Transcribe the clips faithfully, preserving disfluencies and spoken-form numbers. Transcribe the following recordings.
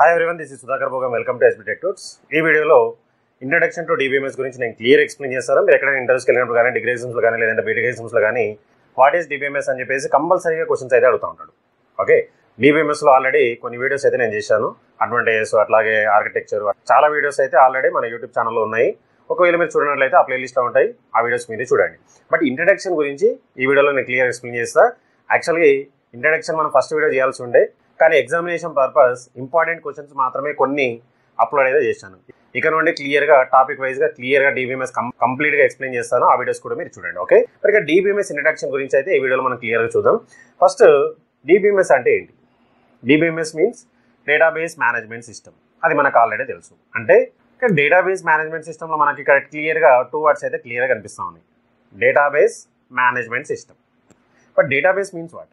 Hi everyone, this is Sudhakar Bogam. Welcome to S B Tech Tuts. In this video, introduction to D B M S gurinchi nenu clear explain chesaru. Meer ekkada interviews ki vellinappudu gaani, degree exams lo gaani, ledante B.Tech exams lo gaani, what is D B M S ani cheppesi compulsory ga questions aithe adugutu untadu. Okay, D B M S lo already konni videos aithe nenu chesanu, advantages atlage architecture chaala videos aithe already mana YouTube channel lo unnayi. ఒకవేళ మీరు చూడనట్లయితే ఆ playlist లో ఉంటాయి, ఆ videos మీరే చూడండి. But introduction గురించి ఈ వీడియోలో నేను క్లియర్ ఎక్స్ప్లెయిన్ చేస్తా. యాక్చువల్గా ఇంట్రడక్షన్ మనం ఫస్ట్ వీడియో చేయాల్సి ఉండే, కానీ ఎగ్జామినేషన్ పర్పస్ ఇంపార్టెంట్ క్వశ్చన్స్ మాత్రమే కొన్ని అప్లోడ్ అయితే చేశాను. ఇక నుండి క్లియర్గా టాపిక్ వైజ్గా క్లియర్గా డీబీఎంఎస్ కంప్లీట్గా ఎక్స్ప్లెయిన్ చేస్తాను, ఆ వీడియోస్ కూడా మీరు చూడండి. ఓకే, మరి డీబీఎంఎస్ ఇంట్రడక్షన్ గురించి అయితే ఈ వీడియోలో మనం క్లియర్గా చూద్దాం. ఫస్ట్ డీబీఎంఎస్ అంటే ఏంటి? DBMS means database management system. అది మనకు ఆల్రెడీ తెలుసు. అంటే ఇక్కడ డేటాబేస్ మేనేజ్మెంట్ సిస్టమ్లో మనకి ఇక్కడ క్లియర్గా టూ వర్డ్స్ అయితే క్లియర్గా కనిపిస్తూ ఉన్నాయి, database management system. But database means what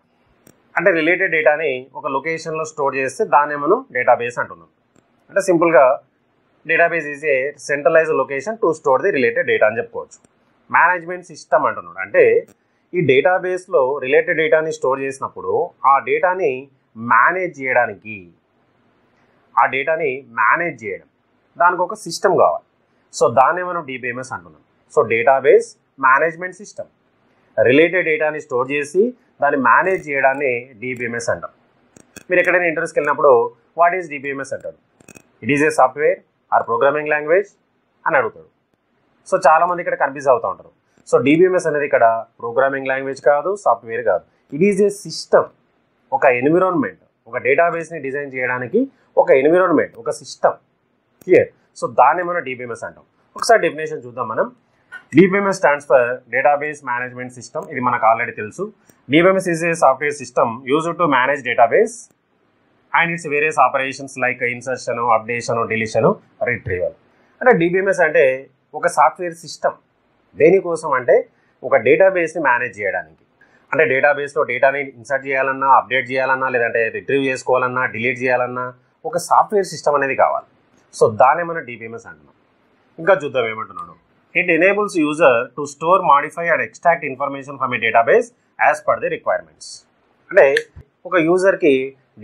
అంటే, రిలేటెడ్ డేటాని ఒక లొకేషన్లో స్టోర్ చేస్తే దాన్ని మనం డేటాబేస్ అంటున్నాం. అంటే సింపుల్గా database is a centralise location to store the related data అని చెప్పుకోవచ్చు. మేనేజ్మెంట్ సిస్టమ్ అంటున్నాడు అంటే ఈ డేటాబేస్లో రిలేటెడ్ డేటాని స్టోర్ చేసినప్పుడు ఆ డేటాని మేనేజ్ చేయడానికి, ఆ డేటాని మేనేజ్ చేయడం దానికి ఒక సిస్టమ్ కావాలి. సో దాన్నే మనం డీబీఎంఎస్ అంటున్నాం. So database management system, related డేటాని స్టోర్ చేసి దాన్ని మేనేజ్ చేయడాన్ని డీబీఎంఎస్ అంటాం. మీరు ఎక్కడైనా ఇంటర్వ్యూస్కి వెళ్ళినప్పుడు వాట్ ఈజ్ డీబీఎంఎస్ అంటారు, it is a software or programming language అని అడుగుతాడు. సో చాలామంది ఇక్కడ కన్ఫ్యూజ్ అవుతూ ఉంటారు. సో డీబీఎంఎస్ అనేది ఇక్కడ ప్రోగ్రామింగ్ లాంగ్వేజ్ కాదు, సాఫ్ట్వేర్ కాదు, ఇట్ ఈజ్ ఏ సిస్టమ్. ఒక ఎన్విరాన్మెంట్, ఒక డేటాబేస్ని డిజైన్ చేయడానికి ఒక ఎన్విరాన్మెంట్, ఒక సిస్టమ్. క్లియర్? సో దాన్ని మనం డీబీఎంఎస్ అంటాం. ఒకసారి డెఫినేషన్ చూద్దాం మనం. DBMS stands for database management system. ఇది మనకు ఆల్రెడీ తెలుసు. DBMS is a software system used to manage database and its various operations like insertion, updation, deletion, retrieval. అంటే డీబీఎంఎస్ అంటే ఒక సాఫ్ట్వేర్ సిస్టమ్. దేనికోసం అంటే ఒక డేటాబేస్ని మేనేజ్ చేయడానికి. అంటే డేటాబేస్లో డేటాని ఇన్సర్ట్ చేయాలన్నా, అప్డేట్ చేయాలన్నా, లేదంటే రిట్రీవ్ చేసుకోవాలన్నా, డిలీట్ చేయాలన్నా ఒక సాఫ్ట్వేర్ సిస్టమ్ అనేది కావాలి. సో దానే మనం డీబీఎంఎస్ అంటున్నాం. ఇంకా చూద్దాం ఏమంటున్నాడు. It enables user to store, modify and extract information from a database as per the requirements. అంటే ఒక యూజర్కి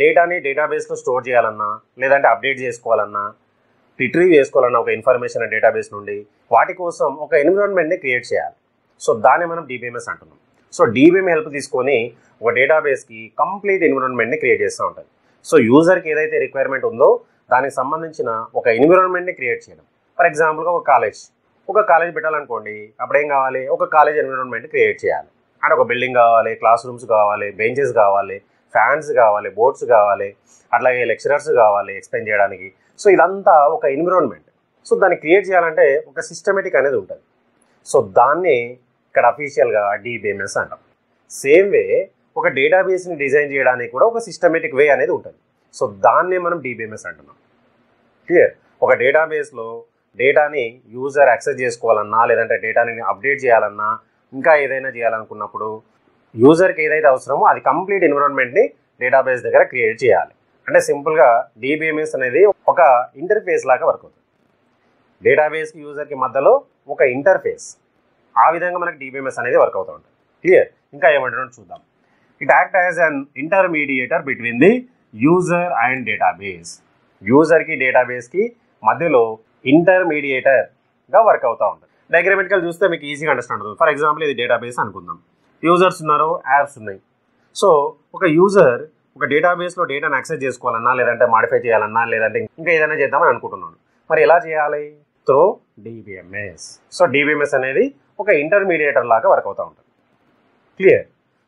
డేటాని డేటాబేస్లో స్టోర్ చేయాలన్నా, లేదంటే అప్డేట్ చేసుకోవాలన్నా, రిట్రీవ్ చేసుకోవాలన్నా ఒక ఇన్ఫర్మేషన్ డేటాబేస్ నుండి, వాటి కోసం ఒక ఎన్విరాన్మెంట్ని క్రియేట్ చేయాలి. సో దాన్ని మనం డీబీఎంఎస్ అంటున్నాం. సో డీబీఎం హెల్ప్ తీసుకొని ఒక డేటాబేస్కి కంప్లీట్ ఎన్విరాన్మెంట్ని క్రియేట్ చేస్తూ ఉంటుంది. సో యూజర్కి ఏదైతే రిక్వైర్మెంట్ ఉందో దానికి సంబంధించిన ఒక ఎన్విరాన్మెంట్ని క్రియేట్ చేయడం. ఫర్ ఎగ్జాంపుల్గా ఒక కాలేజ్, ఒక కాలేజ్ పెట్టాలనుకోండి, అప్పుడేం కావాలి, ఒక కాలేజ్ ఎన్విరాన్మెంట్ క్రియేట్ చేయాలి. అంటే ఒక బిల్డింగ్ కావాలి, క్లాస్ రూమ్స్ కావాలి, బెంచెస్ కావాలి, ఫ్యాన్స్ కావాలి, బోర్డ్స్ కావాలి, అట్లాగే లెక్చరర్స్ కావాలి ఎక్స్ప్లెయిన్ చేయడానికి. సో ఇదంతా ఒక ఎన్విరాన్మెంట్. సో దాన్ని క్రియేట్ చేయాలంటే ఒక సిస్టమేటిక్ అనేది ఉంటుంది. సో దాన్ని ఇక్కడ అఫీషియల్గా డీబీఎంఎస్ అంటాం. సేమ్ వే ఒక డేటాబేస్ని డిజైన్ చేయడానికి కూడా ఒక సిస్టమేటిక్ వే అనేది ఉంటుంది. సో దాన్నే మనం డీబీఎంఎస్ అంటున్నాం. క్లియర్? ఒక డేటాబేస్లో డేటాని యూజర్ యాక్సెస్ చేసుకోవాలన్నా, లేదంటే డేటాని అప్డేట్ చేయాలన్నా, ఇంకా ఏదైనా చేయాలనుకున్నప్పుడు యూజర్కి ఏదైతే అవసరమో అది కంప్లీట్ ఎన్విరాన్మెంట్ని డేటాబేస్ దగ్గర క్రియేట్ చేయాలి. అంటే సింపుల్గా డీబీఎంఎస్ అనేది ఒక ఇంటర్ఫేస్ లాగా వర్క్ అవుతుంది. డేటాబేస్కి యూజర్కి మధ్యలో ఒక ఇంటర్ఫేస్. ఆ విధంగా మనకి డీబీఎంఎస్ అనేది వర్క్ అవుతూ ఉంటుంది. క్లియర్? ఇంకా ఏమంటున్నాడు చూద్దాం. It act as an intermediator between the user and database. యూజర్కి డేటాబేస్కి మధ్యలో ఇంటర్మీడియేటర్గా వర్క్ అవుతూ ఉంటుంది. డయాగ్రామెటికల్ చూస్తే మీకు ఈజీగా అండర్స్టాండ్ అవుతుంది. ఫర్ ఎగ్జాంపుల్ ఇది డేటాబేస్ అనుకుందాం. యూజర్స్ ఉన్నారు, యాప్స్ ఉన్నాయి. సో ఒక యూజర్ ఒక డేటాబేస్లో డేటాను యాక్సెస్ చేసుకోవాలన్నా, లేదంటే మాడిఫై చేయాలన్నా, లేదంటే ఇంకా ఏదైనా చేద్దామని అనుకుంటున్నాడు. మరి ఎలా చేయాలి? Through DBMS. సో డీబీఎంఎస్ అనేది ఒక ఇంటర్మీడియేటర్ లాగా వర్క్ అవుతూ ఉంటుంది. క్లియర్?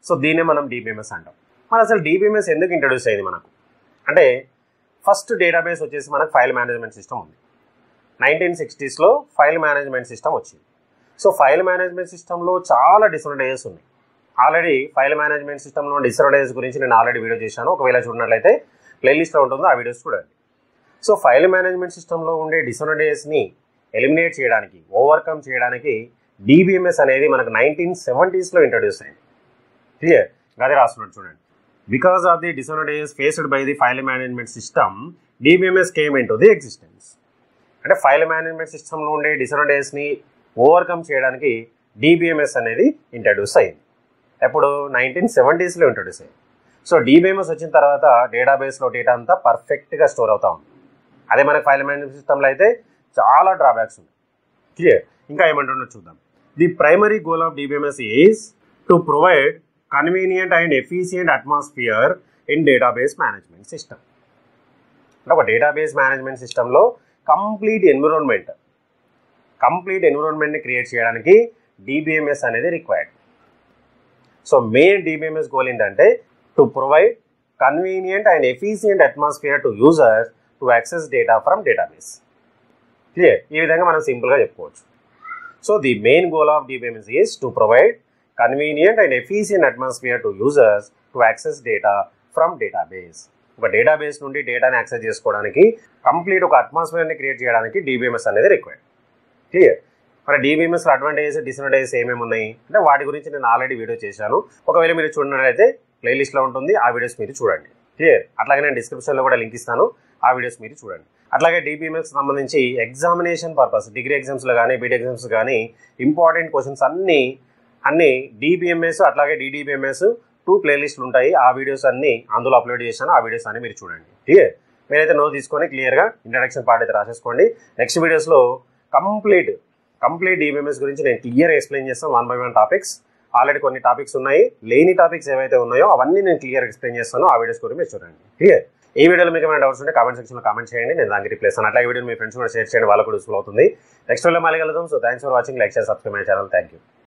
సో దీన్నే మనం డీబీఎంఎస్ అంటాం. మరి అసలు డీబీఎంఎస్ ఎందుకు ఇంట్రడ్యూస్ అయ్యింది మనకు అంటే, ఫస్ట్ డేటాబేస్ వచ్చేసి మనకు ఫైల్ మేనేజ్మెంట్ సిస్టమ్ ఉంది. నైన్టీన్ సిక్స్టీస్లో ఫైల్ మేనేజ్మెంట్ సిస్టమ్ వచ్చింది. సో ఫైల్ మేనేజ్మెంట్ సిస్టంలో చాలా డిసడ్వాంటేజెస్ ఉన్నాయి. ఆల్రెడీ ఫైల్ మేనేజ్మెంట్ సిస్టంలో డిసడ్వాంటేజెస్ గురించి నేను ఆల్రెడీ వీడియో చేశాను. ఒకవేళ చూడనట్లయితే ప్లేలిస్ట్లో ఉంటుందో ఆ వీడియోస్ చూడండి. సో ఫైల్ మేనేజ్మెంట్ సిస్టంలో ఉండే డిసడ్వాంటేజెస్ని ఎలిమినేట్ చేయడానికి, ఓవర్కమ్ చేయడానికి డీబీఎంఎస్ అనేది మనకు నైన్టీన్ సెవెంటీస్లో ఇంట్రడ్యూస్ అయింది. క్లియర్? అదే రాస్తున్నాడు చూడండి. Because of the disadvantages faced by the file management system, D B M S came into the existence. అంటే ఫైల్ మేనేజ్మెంట్ సిస్టంలో ఉండే డిసడ్వాంటేజెస్ని ఓవర్కమ్ చేయడానికి డీబీఎంఎస్ అనేది ఇంట్రడ్యూస్ అయింది. ఎప్పుడు? నైన్టీన్ సెవెంటీస్లో ఇంట్రడ్యూస్ అయింది. సో డీబీఎంఎస్ వచ్చిన తర్వాత డేటాబేస్లో డేటా అంతా పర్ఫెక్ట్గా స్టోర్ అవుతా ఉంది. అదే మనకి ఫైల్ మేనేజ్మెంట్ సిస్టంలో అయితే చాలా డ్రాబ్యాక్స్ ఉన్నాయి. క్లియర్. ఇంకా ఏమంటున్నా చూద్దాం. The primary goal of DBMS is to provide convenient and efficient atmosphere in database management system. అంటే ఒక డేటాబేస్ మేనేజ్మెంట్ సిస్టంలో కంప్లీట్ ఎన్విరాన్మెంట్ కంప్లీట్ ఎన్విరాన్మెంట్ని క్రియేట్ చేయడానికి డీబీఎంఎస్ అనేది required. So main DBMS goal ఏంటంటే to provide convenient and efficient atmosphere to users to access data from database. Clear. ఈ విధంగా మనం సింపుల్గా చెప్పుకోవచ్చు. So the main goal of DBMS is to provide convenient and efficient atmosphere to users to access data from database. ఒక database నుండి డేటాని access చేసుకోవడానికి complete ఒక అట్మాస్ఫియర్ని క్రియేట్ చేయడానికి డీబీఎంఎస్ అనేది రిక్వైర్డ్. క్లియర్. మరి డీబీఎంఎస్ అడ్వాంటేజెస్ డిసడ్వాంటేజెస్ ఏమేమి ఉన్నాయి అంటే వాటి గురించి నేను ఆల్రెడీ వీడియో చేశాను. ఒకవేళ మీరు చూడనట్లయితే ప్లేలిస్ట్లో ఉంటుంది, ఆ వీడియోస్ మీరు చూడండి. క్లియర్. అట్లాగే నేను డిస్క్రిప్షన్లో కూడా లింక్ ఇస్తాను, ఆ వీడియోస్ మీరు చూడండి. అట్లాగే డీబీఎంఎస్ సంబంధించి ఎగ్జామినేషన్ పర్పస్ డిగ్రీ ఎగ్జామ్స్లో కానీ బీటెక్ ఎగ్జామ్స్ కానీ ఇంపార్టెంట్ క్వశ్చన్స్ అన్నీ అన్నీ డీబీఎంఎస్ అట్లాగే డీడీబీఎంఎస్ టూ ప్లేలిస్టులు ఉంటాయి. ఆ వీడియోస్ అన్నీ అందులో అప్లోడ్ చేశాను, ఆ వీడియోస్ అన్ని మీరు చూడండి. క్లియర్. మీరైతే నోట్ తీసుకొని క్లియర్గా ఇంట్రడక్షన్ పార్ట్ అయితే రాసేసుకోండి. నెక్స్ట్ వీడియోస్లో కంప్లీట్ కంప్లీట్ డీబీఎంఎస్ గురించి నేను క్లియర్గా ఎక్స్ప్లెయిన్ చేస్తాను. One by one topics already కొన్ని టాపిక్స్ ఉన్నాయి, లేని టాపిక్స్ ఏవైతే ఉన్నాయో అవన్నీ నేను క్లియర్గా ఎక్స్ప్లెయిన్ చేస్తాను. ఆ వీడియోస్ కూడా మీరు చూడండి. క్లియర్. ఈ వీడియోలో మీకు ఏమైనా డౌట్స్ ఉంటే కామెంట్ సెక్షన్లో కామెంట్ చేయండి, నేను దానికి రిప్లై చేస్తాను. అట్లాగే వీడియో మీ ఫ్రెండ్స్ కూడా షేర్ చేయండి, వాళ్ళకు కూడా యూస్ఫుల్ అవుతుంది. నెక్స్ట్ వీడియోలో మళ్ళీ కలుద్దాం. So thanks for watching. Like చేసి subscribe my channel. Thank you.